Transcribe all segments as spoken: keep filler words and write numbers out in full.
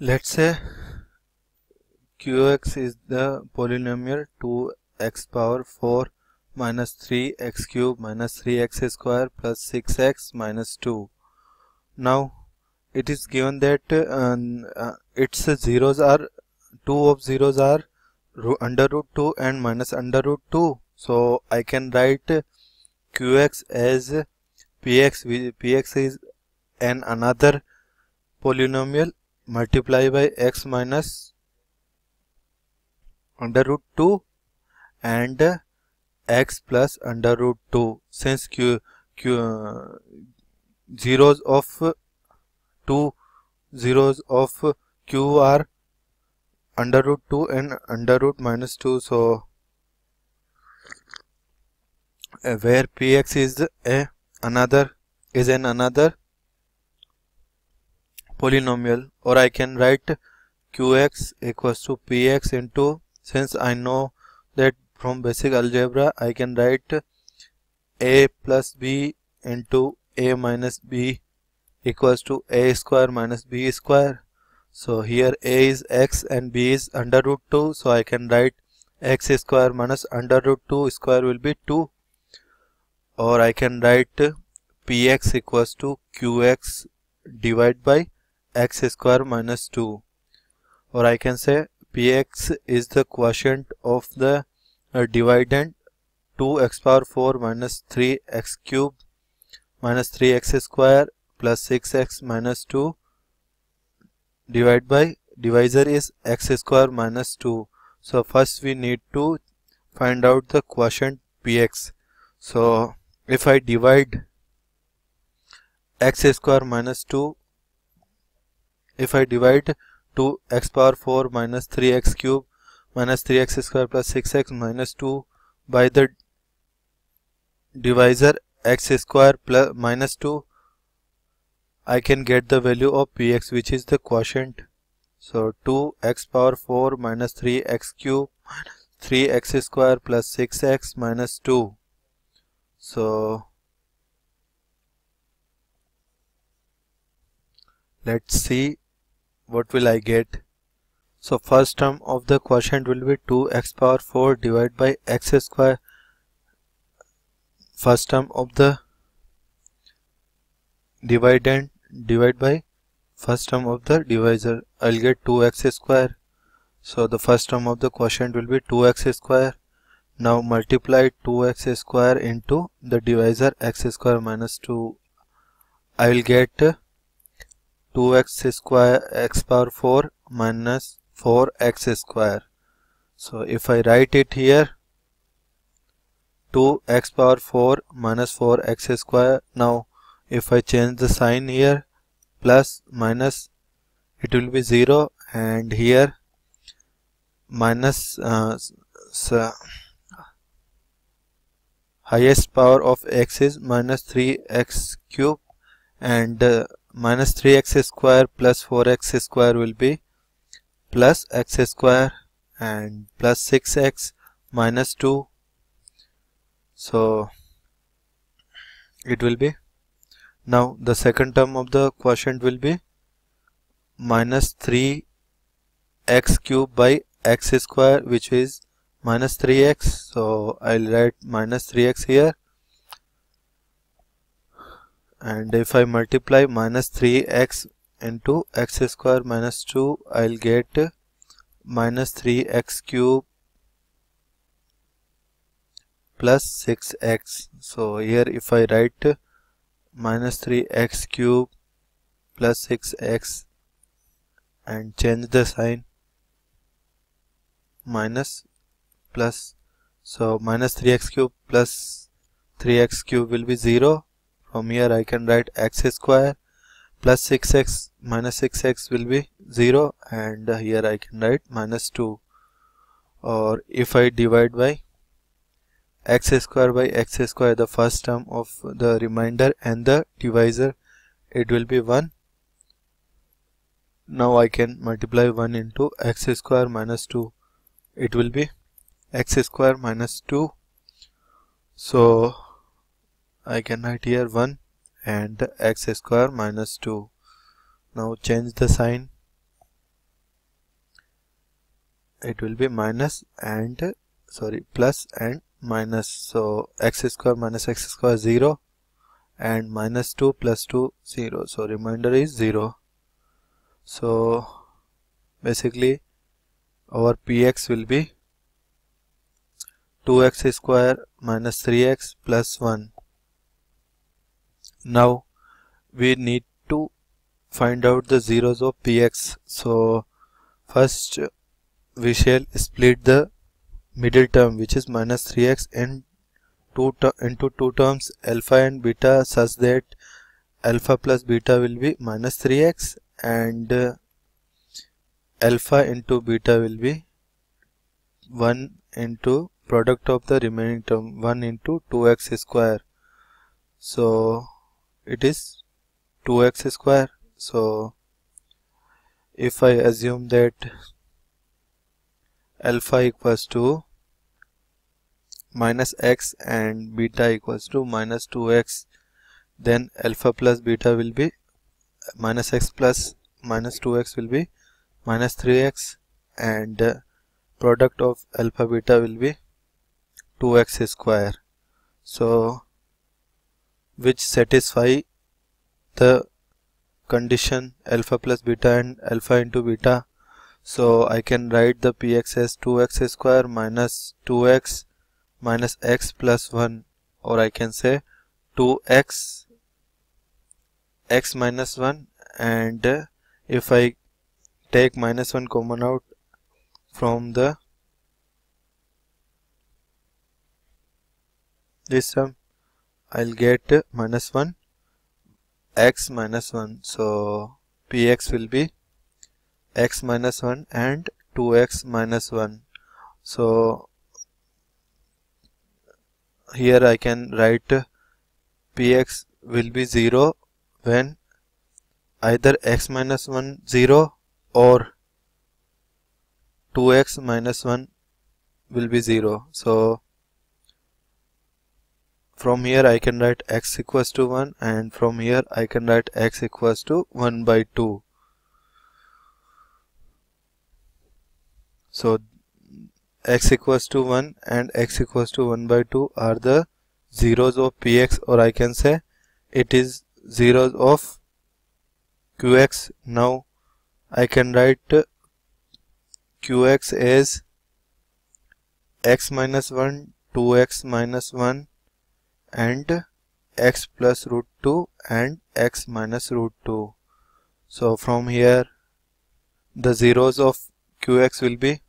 Let's say Qx is the polynomial two x power four minus three x cubed minus three x squared plus six x minus two. Now it is given that uh, uh, its zeros are, two of zeros are under root two and minus under root two. So I can write Qx as Px. Px is an another polynomial multiplied by x minus under root two and uh, x plus under root two, since q, q uh, zeros of uh, two zeros of uh, q are under root two and under root minus two. So uh, where Px is a uh, another is an another polynomial, or I can write Qx equals to Px into, since I know that from basic algebra, I can write a plus b into a minus b equals to a square minus b square. So here a is x and b is under root two. So I can write x square minus under root two square will be two. Or I can write Px equals to Qx divided by x square minus two. Or I can say Px is the quotient of the Uh, dividend two x power four minus three x cubed minus three x squared plus six x minus two divided by, divisor is x square minus two. So first we need to find out the quotient Px. So if I divide x square minus two, if I divide two x power four minus three x cubed minus three x squared plus six x minus two by the divisor x square plus minus two, I can get the value of Px, which is the quotient. So two x power four minus three x cubed minus three x squared plus six x minus two. So let's see what will I get. So first term of the quotient will be two x power four divided by x square. First term of the dividend divided by first term of the divisor. I'll get two x squared. So the first term of the quotient will be two x squared. Now multiply two x squared into the divisor x square minus two. I will get two x squared x power four minus four x squared. So if I write it here, two x power four minus four x squared. Now if I change the sign here, plus minus, it will be zero, and here minus uh, so highest power of x is minus three x cubed and uh, minus three x squared plus four x squared will be plus x square and plus six x minus two. So it will be, now the second term of the quotient will be minus three x cubed by x square, which is minus three x. So I'll write minus three x here, and if I multiply minus three x into x square minus two, I'll get minus three x cubed plus six x. So here if I write minus three x cubed plus six x and change the sign, minus plus, so minus three x cubed plus three x cubed will be zero. From here I can write x square plus six x minus six x will be zero, and here I can write minus two. Or if I divide by x square by x square, the first term of the remainder and the divisor, it will be one. Now I can multiply one into x square minus two, it will be x square minus two. So I can write here one and x square minus two. Now change the sign, it will be minus and sorry plus and minus. So x square minus x square is zero and minus two plus two zero, so remainder is zero. So basically our px will be two x square minus three x plus one. Now we need to find out the zeros of px. So first we shall split the middle term, which is minus three x, in two into two terms alpha and beta, such that alpha plus beta will be minus three x and uh, alpha into beta will be one into product of the remaining term, one into two x square. So it is two x square. So if I assume that alpha equals to minus x and beta equals to minus two x, then alpha plus beta will be minus x plus minus two x will be minus three x and uh, product of alpha beta will be two x square. So which satisfy the condition alpha plus beta and alpha into beta. So I can write the px as two x square minus two x minus x plus one, or I can say two x x minus one, and uh, if I take minus one common out from the this term, I'll get uh, minus one x minus one. So px will be x minus one and two x minus one. So here I can write uh, px will be zero when either x minus one zero or two x minus one will be zero. So from here I can write x equals to one, and from here I can write x equals to one by two. So x equals to one and x equals to one by two are the zeros of px, or I can say it is zeros of qx. Now I can write qx as x minus one, two x minus one and x plus root two and x minus root two. So from here the zeros of qx will be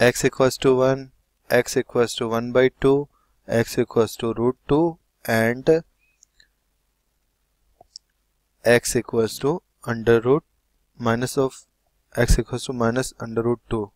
x equals to one, x equals to one by two, x equals to root two and x equals to under root minus of x equals to minus under root two.